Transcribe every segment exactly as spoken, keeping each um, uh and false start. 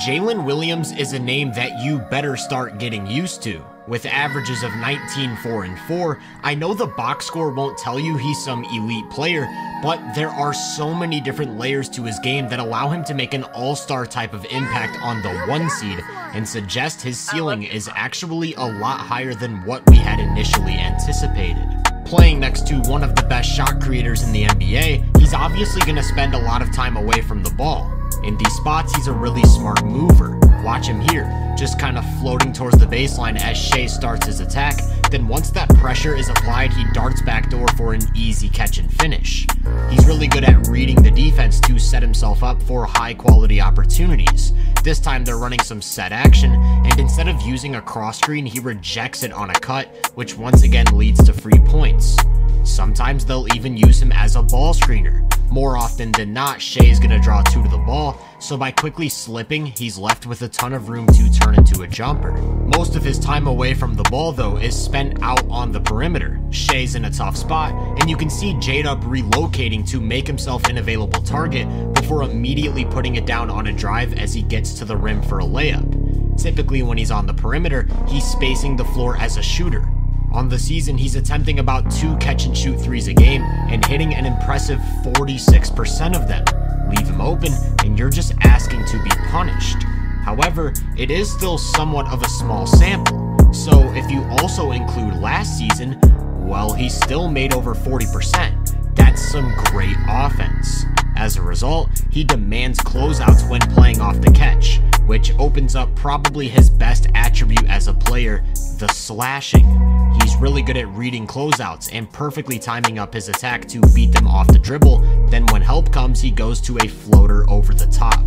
Jalen Williams is a name that you better start getting used to. With averages of nineteen, four, and four, I know the box score won't tell you he's some elite player, but there are so many different layers to his game that allow him to make an all-star type of impact on the one seed and suggest his ceiling is actually a lot higher than what we had initially anticipated. Playing next to one of the best shot creators in the N B A, he's obviously going to spend a lot of time away from the ball. In these spots, he's a really smart mover. Watch him here, just kind of floating towards the baseline as Shai starts his attack. Then once that pressure is applied, he darts backdoor for an easy catch and finish. He's really good at reading the defense to set himself up for high-quality opportunities. This time they're running some set action, and instead of using a cross screen, he rejects it on a cut, which once again leads to free points. Sometimes they'll even use him as a ball screener. More often than not, Shai is going to draw two to the ball, so by quickly slipping, he's left with a ton of room to turn into a jumper. Most of his time away from the ball, though, is spent out on the perimeter. Shai's in a tough spot, and you can see J-Dub relocating to make himself an available target before immediately putting it down on a drive as he gets to the rim for a layup. Typically, when he's on the perimeter, he's spacing the floor as a shooter. On the season, he's attempting about two catch-and-shoot threes a game and hitting an impressive forty-six percent of them. Leave him open, and you're just asking to be punished. However, it is still somewhat of a small sample, so if you also include last season, well, he still made over forty percent. That's some great offense. As a result, he demands closeouts when playing off the catch, which opens up probably his best attribute as a player, the slashing. He's really good at reading closeouts and perfectly timing up his attack to beat them off the dribble. Then when help comes, he goes to a floater over the top.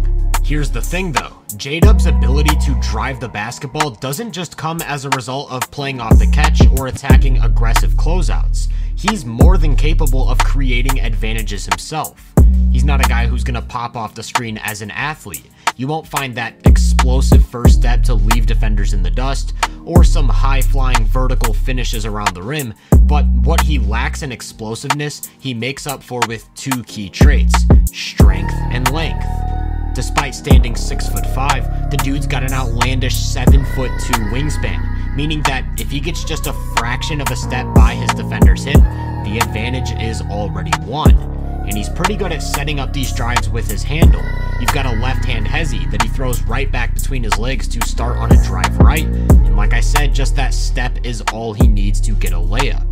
Here's the thing though, J-Dub's ability to drive the basketball doesn't just come as a result of playing off the catch or attacking aggressive closeouts. He's more than capable of creating advantages himself. He's not a guy who's going to pop off the screen as an athlete. You won't find that explosive first step to leave defenders in the dust, or some high-flying vertical finishes around the rim, but what he lacks in explosiveness, he makes up for with two key traits, strength and length. Despite standing six foot five, the dude's got an outlandish seven foot two wingspan, meaning that if he gets just a fraction of a step by his defender's hip, the advantage is already won. And he's pretty good at setting up these drives with his handle. You've got a left-hand hezzy that he throws right back between his legs to start on a drive right, and like I said, just that step is all he needs to get a layup.